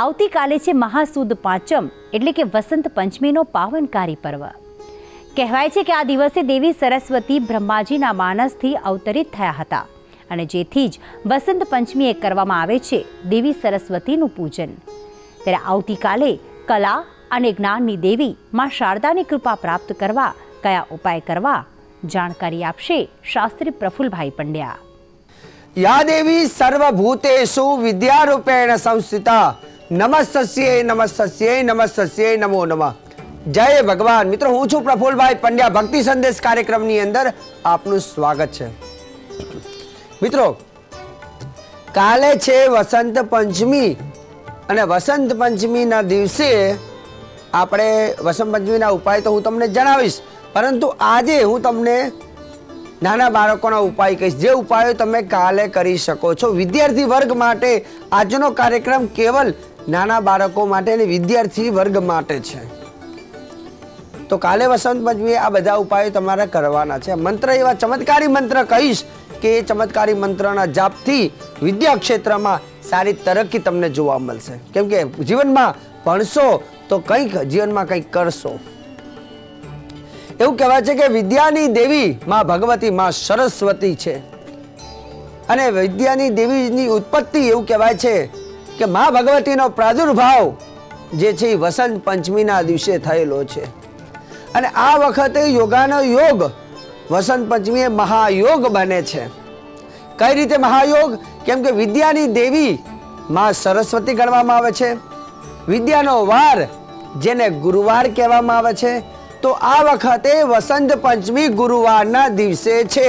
આવતી કાલે છે મહાસુદ પાંચમ એટલે કે વસંત પંચમીનો પાવનકારી પર્વ. કહેવાય છે કે આ દિવસે દેવી સરસ્વતી બ્રહ્માજીના માનસથી અવતરિત થયા હતા અને જેથી જ વસંત પંચમીએ કરવામાં આવે છે દેવી સરસ્વતીનું પૂજન. ત્યારે આવતીકાલે કલા અને જ્ઞાનની દેવી માં શારદાની કૃપા પ્રાપ્ત કરવા કયા ઉપાય કરવા જાણકારી આપશે શાસ્ત્રી પ્રફુલભાઈ पंड्या. या देवी सर्वभूतेषु विद्यारूपेण संस्थिता नमस्तस्यै नमस्तस्यै नमस्तस्यै नमो नमः. जय भगवान. मित्रों हूँ छू प्रफुलभाई पंड्या. भक्ति संदेश कार्यक्रम नी अंदर आपनु स्वागत छे. मित्रों काले छे वसंत पंचमी अने वसंत पंचमी ना दिवसे आपणे वसंत पंचमी ना उपाय तो हूँ तमने जणावीश, परंतु आजे हूँ तमने नाना बाळकोना उपाय कहीश जे उपायों तमे काले करी शको छो. विद्यार्थी वर्ग माटे आजनो कार्यक्रम केवल नाना बाळको माटे ने विद्यार्थी वर्ग माटे छे. तो काले वसंत पंचमी आ बधा उपायों तमारे करवाना छे. मंत्र एवा चमत्कारी मंत्र कहीश के चमत्कारी मंत्रना जापथी विद्या क्षेत्रमां सारी तरक्की तमने जोवा मळशे, केम के जीवनमां भणशो तो कंईक जीवनमां कंईक करशो. एवं कहवाय छे के विद्यानी देवी मां भगवती मां सरस्वती छे अने विद्यानी देवीनी उत्पत्ति एवं कहवाय छे के मां भगवतीनो प्रादुर्भाव जे छे वसंत पंचमीना दिवसे थयेलो छे अने आ वखते योगानो योग वसंत पंचमीए महायोग बने छे. कई रीते महायोग, केम के विद्यानी देवी मां सरस्वती गणवामां आवे छे. विद्यानो वार जेने गुरुवार कहेवामां आवे छे. तो आ वखते वसंत पंचमी गुरुवारना दिवसे छे.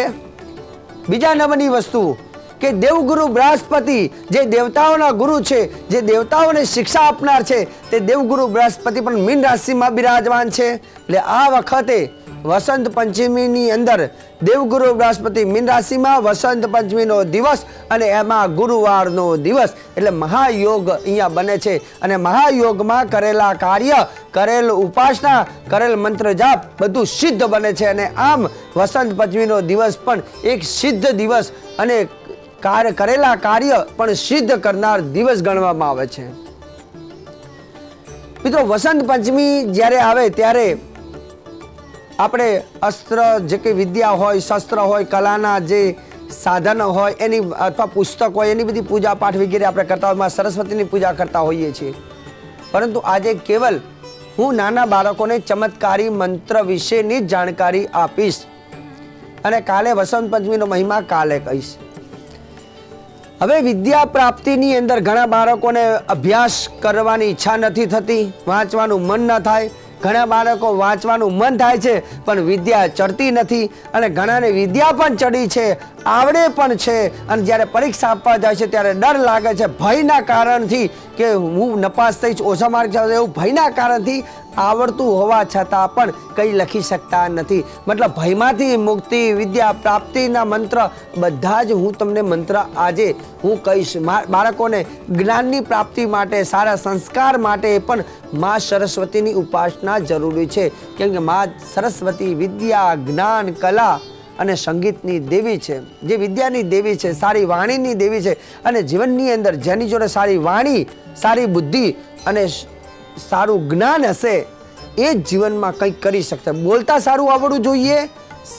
बीजा नंबरनी वस्तु के देवगुरु बृहस्पति जे देवताओना गुरु छे, जे देवताओने शिक्षा आपनार छे, ते देवगुरु बृहस्पति पण मीन राशि में बिराजमान छे. एटले आ वखते वसंत पंचमीनी अंदर देवगुरु बृहस्पति मीन राशि में वसंत पंचमीनो दिवस अने एमां गुरुवारनो दिवस एटले महायोग अहींया बने छे. अने महायोग में करेला कार्य, करेल उपासना, करेल मंत्र जाप बधुं सिद्ध बने छे. अने आम वसंत पंचमीनो दिवस पण एक सिद्ध दिवस अने करेला कार्य पण सिद्ध करनार दिवस गणवामां आवे छे. मित्रों वसंत पंचमी ज्यारे आवे त्यारे આપણે અસ્ત્ર જે કે વિદ્યા હોય, શાસ્ત્ર હોય, કલાના જે સાધન હોય એની અથવા પુસ્તક હોય એની બધી પૂજા પાઠ વગેરે આપણે કરતા હોય, માં સરસ્વતીની પૂજા કરતા હોઈએ છીએ. પરંતુ આજે કેવલ હું નાના બાળકોને ચમત્કારી મંત્ર વિશેની જાણકારી આપીશ અને કાલે વસંત પંચમીનો મહિમા કાલે કહીશ. હવે વિદ્યા પ્રાપ્તિની અંદર ઘણા બાળકોને અભ્યાસ કરવાની ઈચ્છા નથી થતી, વાંચવાનું મન ન થાય, ઘણા બાળકો વાંચવાનું મન થાય છે પણ વિદ્યા ચડતી નથી અને ઘણાને વિદ્યા પણ ચડી છે, આવડે પણ છે, અને જ્યારે પરીક્ષા આપવા જાય છે ત્યારે ડર લાગે છે ભયના કારણથી કે હું નપાસ થઈશ, ઓછા માર્ક આવે એવું ભયના કારણથી આવડતું હોવા છતાં પણ કંઈ લખી શકતા નથી. મતલબ ભયમાંથી મુક્તિ, વિદ્યા પ્રાપ્તિના મંત્ર બધા જ હું તમને મંત્ર આજે હું કહીશ. બાળકોને જ્ઞાનની પ્રાપ્તિ માટે, સારા સંસ્કાર માટે પણ મા સરસ્વતીની ઉપાસના જરૂરી છે, કેમ કે મા સરસ્વતી વિદ્યા, જ્ઞાન, કલા અને સંગીતની દેવી છે, જે વિદ્યાની દેવી છે, સારી વાણીની દેવી છે. અને જીવનની અંદર જેની જોડે સારી વાણી, સારી બુદ્ધિ અને સારું જ્ઞાન હશે એ જીવનમાં કંઈક કરી શકશે. બોલતા સારું આવડવું જોઈએ,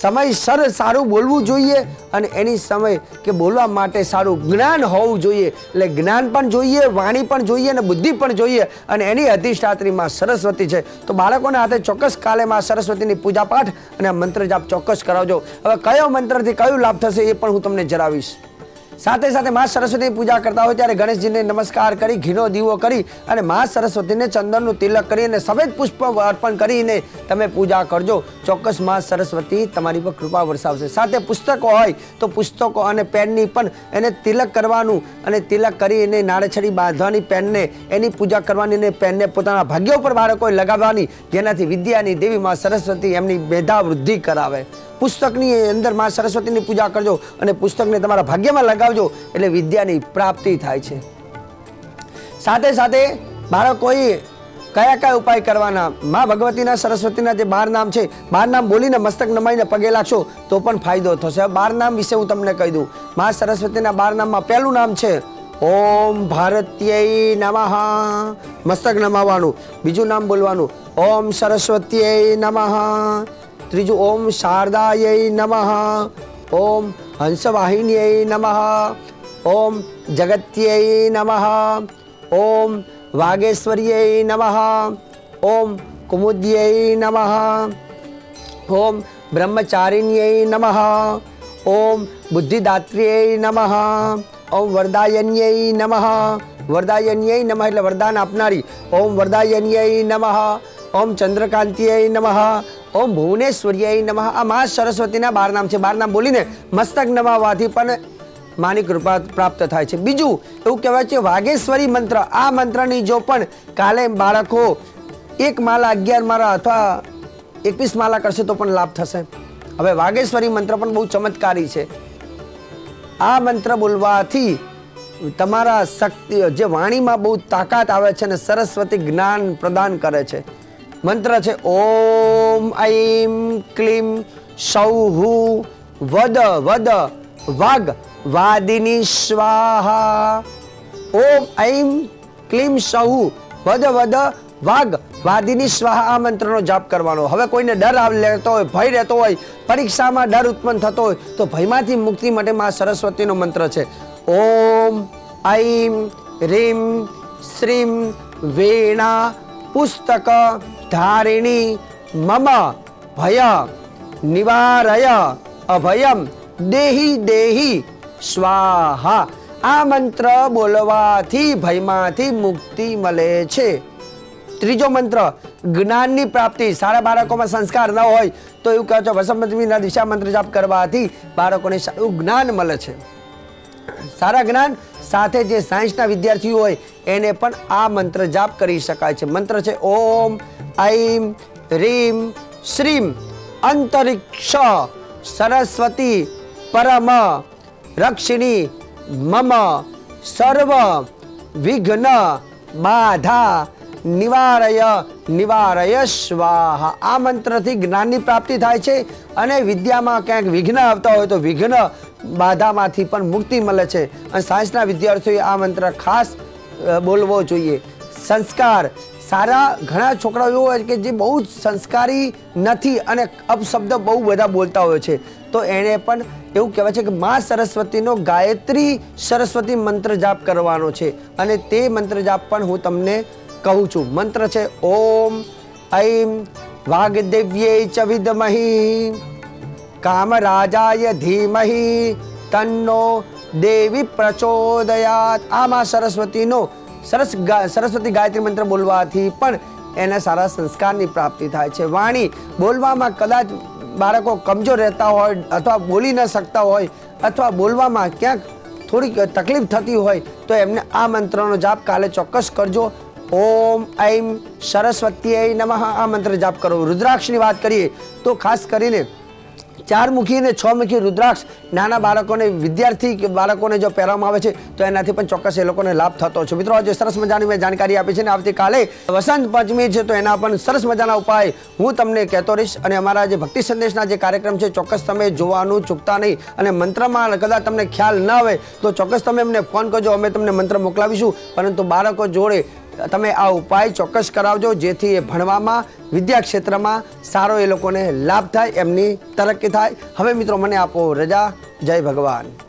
સમયસર સારું બોલવું જોઈએ અને એની સમય કે બોલવા માટે સારું જ્ઞાન હોવું જોઈએ. એટલે જ્ઞાન પણ જોઈએ, વાણી પણ જોઈએ અને બુદ્ધિ પણ જોઈએ અને એની અધિષ્ઠાત્રી માં સરસ્વતી છે. તો બાળકોના હાથે ચોક્કસ કાલે માં સરસ્વતીની પૂજા પાઠ અને મંત્ર જાપ ચોક્કસ કરાવજો. હવે કયો મંત્રથી કયો લાભ થશે એ પણ હું તમને જણાવીશ. સાથે સાથે માં સરસ્વતીની પૂજા કરતા હોય ત્યારે ગણેશજીને નમસ્કાર કરી, ઘીનો દીવો કરી અને માં સરસ્વતીને ચંદનનું તિલક કરી અને સફેદ પુષ્પ અર્પણ કરીને તમે પૂજા કરજો. ચોક્કસ માં સરસ્વતી તમારી પર કૃપા વરસાવશે. સાથે પુસ્તકો હોય તો પુસ્તકો અને પેનની પણ એને તિલક કરવાનું અને તિલક કરી એને નાળેછડી બાંધવાની, પેનને એની પૂજા કરવાની અને પેનને પોતાના ભાગ્ય ઉપર બાળકોએ લગાવવાની, જેનાથી વિદ્યાની દેવી માં સરસ્વતી એમની મેધાવૃદ્ધિ કરાવે. પુસ્તકની અંદર માં સરસ્વતીની પૂજા કરજો અને પુસ્તકને તમારા ભાગ્યમાં લગાવજો એટલે વિદ્યાની પ્રાપ્તિ થાય છે. સાથે સાથે બાળકોએ કયા કયા ઉપાય કરવાના, મા ભગવતીના સરસ્વતીના જે 12 નામ છે, 12 નામ બોલીને મસ્તક નમાઈને પગે લાગશો તો પણ ફાયદો થશે. 12 નામ વિશે હું તમને કહી દઉં. મા સરસ્વતીના 12 નામમાં પહેલું નામ છે ओम भारतीय नमः मस्तक नमावानु। बीजू नाम बोलवानु ओम सरस्वती नमः। तीजू ओम शारदाय नमः। ओम हंसवाहिन्यै नमः। ओम जगत्यै नमः। ओम वागेश्वर्यै नमः। ओम कुमुद्यै नमः। ओम ब्रह्मचारिण्यै नमः। ओम बुद्धिदात्र्यै नमः। ओम वरदायन्यै नमः। वरदायन्यै नमः એટલે वरदान આપનારી ओम वरदायन्यै नमः। ओम चंद्रकांतियै नमः। ओम भुवनेश्वर्यै नमः। આ મા સરસ્વતીના 12 નામ છે। 12 નામ બોલીને મસ્તક નમાવવાથી પણ मानी कृपा प्राप्त थाय छे। बीजू एवुं कहेवाय छे वागेश्वरी मंत्र। आ मंत्रनी जो पण काले बाळको एक माला 11 माला अथवा 21 माला करशे तो पण लाभ थशे। हवे वागेश्वरी मंत्र पण बहु चमत्कारी छे। आ मंत्र बोलवाथी तमारा शक्ति जे वाणी में बहु ताकत आवे छे ने सरस्वती ज्ञान प्रदान करे छे। मंत्र छे ओम ऐं क्लीं सौः वद वद वाग वादिनी स्वाहा। ओम ऐं क्लीं सौः वद वद वाग वादिनी स्वाहा। आ मंत्रनो जाप करवानो। हवे कोईने डर लेतो होय, भय रहतो होय, परीक्षामां डर उत्पन्न थतो होय तो भयमांथी मुक्ति माटे मां सरस्वतीनो मंत्र छे ओम ऐं ह्रीं श्रीं वीणा पुस्तक धारिणी मम भय निवारय अभयम देही देही स्वाहा। आ मंत्र बोलवाथी भयमांथी मुक्ति मळे छे। त्रीजो मंत्र ज्ञाननी प्राप्ति। सारा बाळकोमां संस्कार न होय तो एवुं कहे छे वसंत पंचमीना दिशा मंत्र जाप करवाथी बाळकोने सारू ज्ञान मळे छे। सारा ज्ञान साथे जे साइंसना विद्यार्थी होय एने पण आ मंत्र जाप करी शकाय छे। मंत्र छे ओम ऐं ह्रीं श्रीं अंतरिक्ष सरस्वती परम रक्षिणी मम सर्व विघ्न बाधा निवारय निवारय स्वाहा। आ मंत्रथी ज्ञाननी प्राप्ति थाय छे अने विद्यामां कंईक विघ्न आवता होय तो विघ्न बाधामांथी पण मुक्ति मळे छे। अने साइंसना विद्यार्थीओए आ मंत्र खास बोलवो जोईए। संस्कार सारा घणा छोकरा एवा होय के जे बहुत संस्कारी नथी अने अपशब्द बहुत बधा बोलता होय छे तो एने पण एवुं कहेवाय छे के मां सरस्वतीनो गायत्री सरस्वती मंत्र जाप करवानो छे अने ते मंत्र जाप पण हुं तमने कहूं छूं। मंत्र छे ओम ऐं वाग्देव्यै च विद्महि कामराजाय धीमहि तन्नो देवी प्रचोदयात्। आ मां सरस्वतीनो सरस्वती गायत्री मंत्र बोलवाथी पण एना सारा संस्कारनी प्राप्ति थाय छे। वाणी बोलवामां कदाच बाळको कमजोर रहता होय अथवा बोली न सकता होय अथवा बोलवामां क्यांक थोड़ी तकलीफ थती होय तो एमने आ मंत्रनो जाप काले चोक्कस करजो। ओम ऐं सरस्वत्यै नमः आ मंत्र जाप करो। रुद्राक्षनी बात करिए तो खास करीने 4 मुखी ने 6 मुखी रुद्राक्ष नाना बाळकोने विद्यार्थी के बाळकोने जो पहेरवामां आवे छे तो एनाथी पण चोक्कस ए लोकोने लाभ थतो छे। मित्रों आज सरस मजानी में जानकारी आपी छे ने आवती काले वसंत पंचमी छे तो एना पण सरस मजाना उपाय हूँ तमने कहेतो रहीश। अने अमारा जे भक्ति संदेशना जे कार्यक्रम छे चोक्कस तमे जोवानुं चूकता नहीं। अने मंत्रमां कदाच तमने ख्याल न आवे तो चोक्कस तमे अमने फोन करजो, अमे तमने मंत्र मोकलावीशुं। परंतु बाळको जोड़े तमे आ उपाय चोक्कस करावजो जेथी ए भणवामां विद्या क्षेत्रमा सारो ए लोकोने लाभ थाय, एमनी तरक्की थाय। हवे मित्रों मने आपो रजा। जय भगवान।